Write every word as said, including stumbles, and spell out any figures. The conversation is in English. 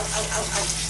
ow, ow, ow, ow.